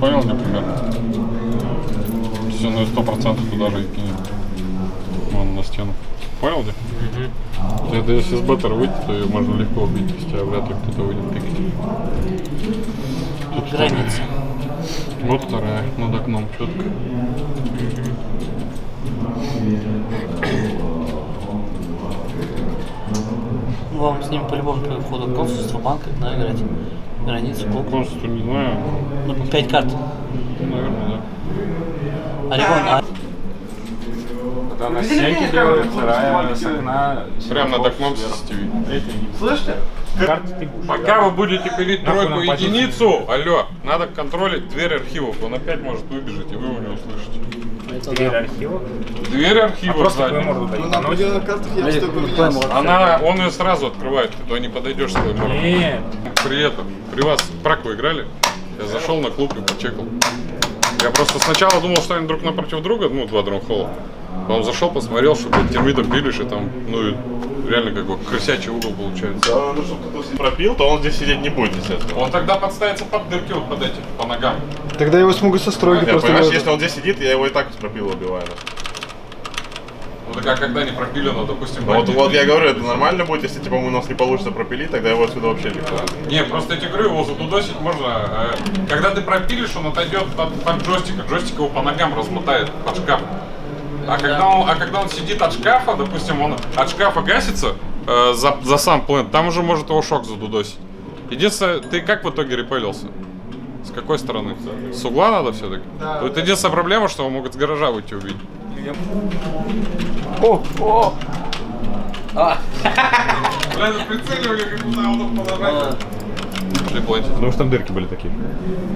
Понял, например. Все, ну 100% туда же кинет. Вон на стену. Понял, где? Угу. Это если с баттера выйти, то ее можно легко убить, если вряд ли кто-то выйдет пикать. Тут граница. Вот вторая, над окном четко. Вам с ним по-любому при входу в консульство, банк, надо играть. Границу, клуб. Консульство не знаю. Ну, 5 карт. Наверное, да. Орегон, а... на стенке делают, вторая с окна. Прямо над окном со стены. Слышите? Пока вы будете пилить тройку единицу, алло, надо контролить дверь архивов. Он опять может выбежать, и вы его не услышите. Дверь архива? Дверь архива сзади. Он ее сразу открывает, туда не подойдешь с твоим мордом. Нет. При этом, при вас праку играли, я зашел на клуб и почекал. Я просто сначала думал, что они друг напротив друга, ну, два дронхола. Потом зашел, посмотрел, что термитом пилишь, и там, ну, реально как бы крысячий угол получается. Да, ну, чтобы кто-то пропил, то он здесь сидеть не будет, естественно. Он тогда подставится под дырки вот под эти, по ногам. Тогда его смогут со стройки просто... Понимаешь, если он здесь сидит, я его и так из пропила убиваю. Ну так, а когда не пропилено, допустим... Вот, вот я говорю, это нормально будет, если типа у нас не получится пропилить, тогда его отсюда вообще легко. Да. Не, просто я тебе говорю, его задудосить можно. Когда ты пропилишь, он отойдет от джойстика, джойстик его по ногам размотает под шкаф. А когда он сидит от шкафа, допустим, он от шкафа гасится за сам плент, там уже может его шок задудосить. Единственное, ты как в итоге репелился? С какой стороны? С угла надо все-таки? Да. Вот единственная проблема, что его могут с гаража выйти убить. О! Блядь, прицеливали, как куда он положил. Потому что там дырки были такие.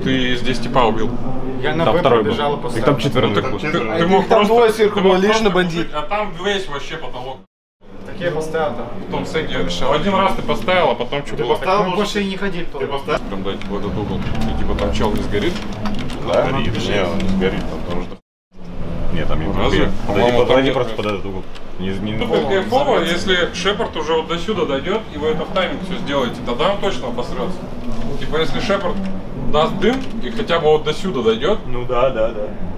Ты здесь типа убил. Я на Б пробежала после. Их там четверо. Ты мог там двое сверху было, лишь на бандит. А там весь вообще потолок. Так я поставил там. В том сети решал. Один раз ты поставил, а потом что было? Поставил, больше и не ходил. Ты поставил? Прям дайте вот этот угол. И типа там чел не сгорит. Да, горит. Не, он не сгорит там, потому что... Нет, там не разве? Они просто под этот угол. Тут кайфово, если Шепард уже вот до сюда дойдет, и вы это в тайминг все сделаете, тогда он точно обосрется. Типа если Шепард даст дым и хотя бы вот до сюда дойдет. Ну да.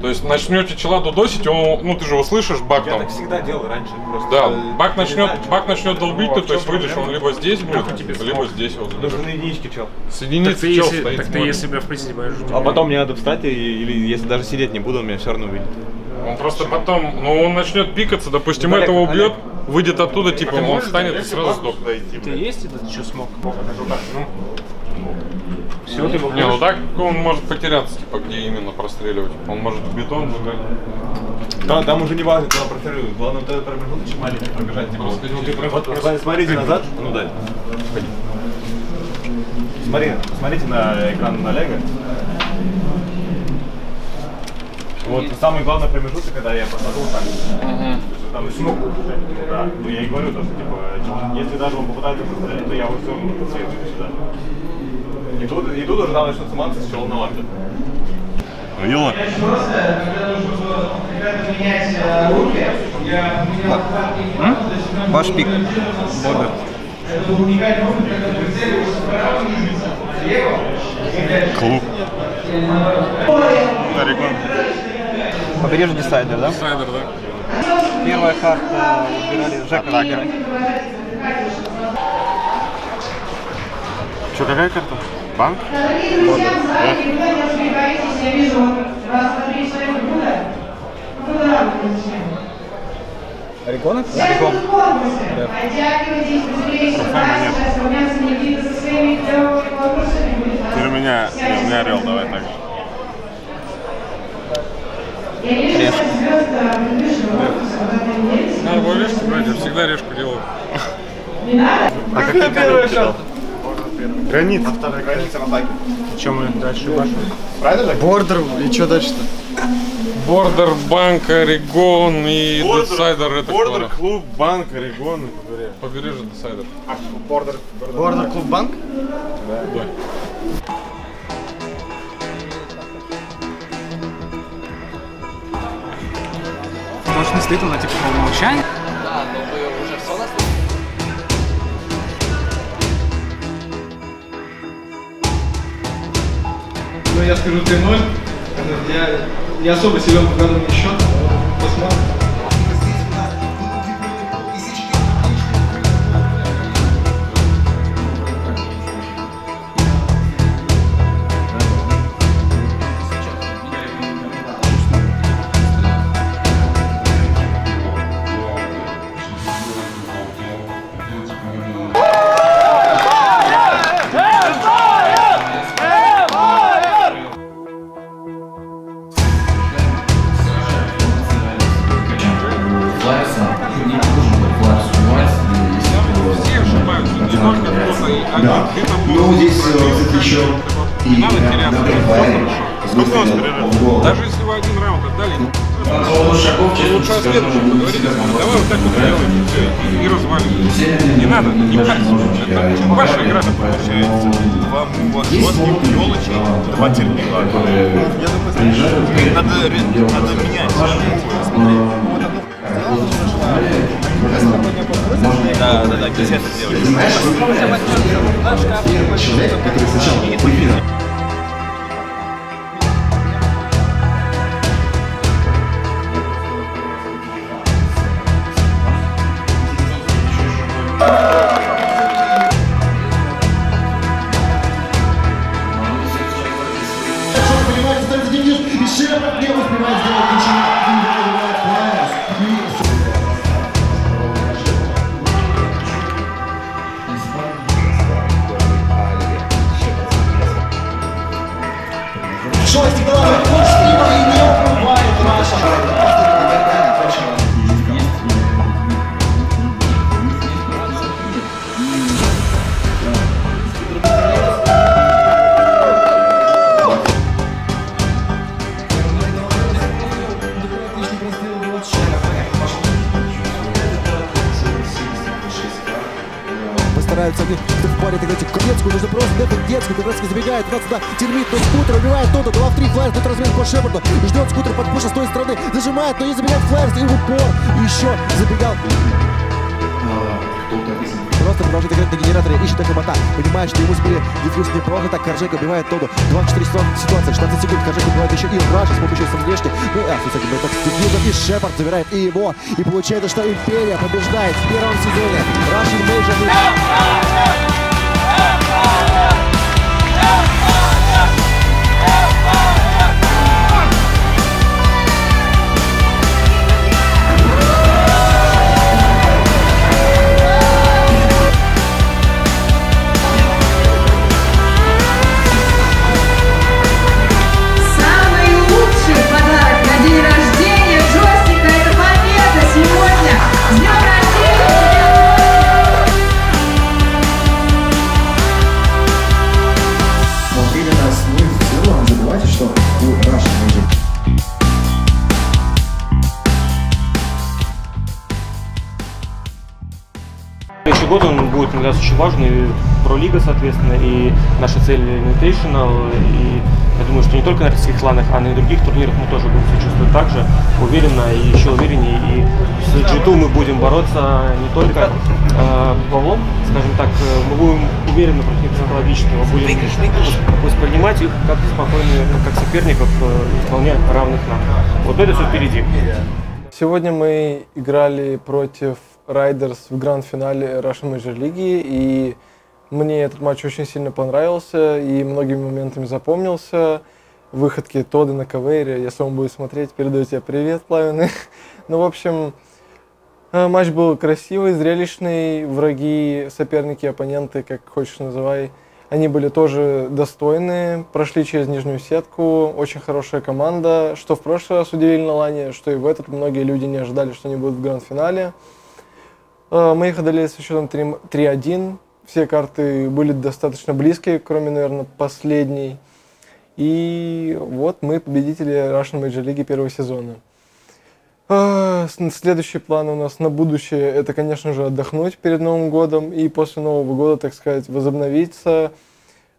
То есть начнете чела дудосить, он, ну ты же услышишь, бак там. Я так всегда делал раньше. Просто да, бак начнет долбить, то есть выйдешь, он либо здесь будет, либо здесь вот. Нужны единички, чел. С единицы чел стоит. Так ты если себя в принципе боишь. А потом мне надо встать, или если даже сидеть не буду, он меня все равно увидит. Он просто потом, ну он начнет пикаться, допустим, Олег, этого убьет, Олег. Выйдет оттуда, типа он встанет и сразу сдохнет. Ты есть этот, что смог? Все, ты не, ну так он может потеряться, типа где именно простреливать. Он может в бетон забрать. Да, там уже не важно, куда простреливать. Главное, тогда пробежал, чем маленький пробежать. Типа, вот, смотрите назад, ну дай. Смотрите на экран на Олега. Вот самый главный промежуток, когда я посадил так. Там и смог убежать. Да. Ну я и говорю, что типа, если даже он попытается посмотреть, то я вот все равно подсветлю сюда. И тут уже там начнут суматься с чего на лапе. Видела? Ваш пик. Бордер. Клуб. Побережье десайдер, да? Десайдер, да. Первая карта убирали Жека. Что, какая карта? Банк? Бордер. Орегонок? Орегон. Да. Теперь у меня орел, давай так же. Решка. Надо было решку брать, я всегда решку делаю. А как ты первый шел? Граница. А вторая граница на атаке. Чем мы дальше башим? Правильно? Бордер и что дальше-то? Бордер, банк, Орегон и Десайдер это кто? Бордер, клуб, банк, Орегон и побережье Десайдер. А Бордер? Бордер, клуб, банк? Да. Может не стоит, она типа по умолчанию. Да, но вы уже все нас. Ну я скажу 3-0. Я не особо силен по данному счету. Посмотрим. Да, ну здесь еще и напрягает. Даже если вы один раунд отдали, лучше о следующем поговорить. Давай вот так вот делаем, и развалим. Не надо, не пальцы. Ваша игра получается. Два елочки, два терпила. Надо менять. Да, где это делать? Знаешь, человек, который сначала выпил. Стараются они в паре догнать Кузнецкую, нужно просто дефать детскую, Кузнецкий забегает, туда сюда термит, но скутер убивает Тодда, была в 3 флайерс, тут размен по Шепарду, ждет скутер под пуша с той стороны, зажимает, но не забегает флайерс, и в упор еще забегал. Просто продолжает играть на генераторе, ищет эхобота, понимает, что ему сбили дефьюз неплохо, так Коржек убивает Тодду, 2-4 ситуация, 16 секунд, Коржек убивает еще и Раша с помощью сомнешки, ну и с этим боевым дефьюзом, и Шепард забирает и его, и получается, что Империя побеждает в первом сезоне Russian Major League. Год он будет для нас очень важный, и ProLiga, соответственно, и наша цель Invitational, и я думаю, что не только на российских ланах, а на и других турнирах мы тоже будем себя чувствовать так же уверенно и еще увереннее, и с G2 мы будем бороться не только головом, скажем так, мы будем уверенно против них психологически, мы будем воспринимать их как спокойные, как соперников, вполне равных нам. Вот это все впереди. Сегодня мы играли против Райдерс в гранд-финале Russian Major League, и мне этот матч очень сильно понравился и многими моментами запомнился. Выходки Тодда на кавере, если он будет смотреть, передаю тебе привет, Лавины. Ну, в общем, матч был красивый, зрелищный, враги, соперники, оппоненты, как хочешь называй, они были тоже достойны, прошли через нижнюю сетку, очень хорошая команда, что в прошлый раз удивили на лане, что и в этот многие люди не ожидали, что они будут в гранд-финале. Мы их одолели со счетом 3-1. Все карты были достаточно близкие, кроме, наверное, последней. И вот мы победители Russian Major League первого сезона. Следующий план у нас на будущее – это, конечно же, отдохнуть перед Новым годом и после Нового года, так сказать, возобновиться,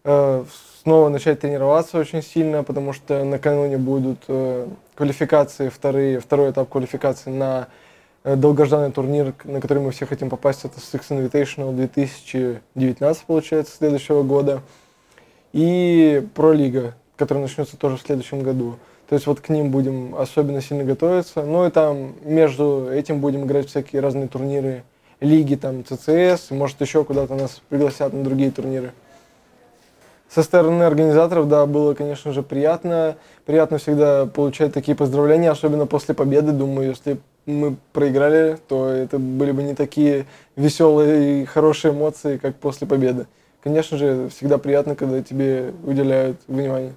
снова начать тренироваться очень сильно, потому что накануне будут квалификации, второй этап квалификации на долгожданный турнир, на который мы все хотим попасть, это Six Invitational 2019, получается, следующего года. И ProLiga, который начнется тоже в следующем году. То есть вот к ним будем особенно сильно готовиться. Ну и там между этим будем играть всякие разные турниры, лиги, там, CCS, может еще куда-то нас пригласят на другие турниры. Со стороны организаторов, да, было, конечно же, приятно. Приятно всегда получать такие поздравления, особенно после победы. Думаю, если мы проиграли, то это были бы не такие веселые и хорошие эмоции, как после победы. Конечно же, всегда приятно, когда тебе уделяют внимание.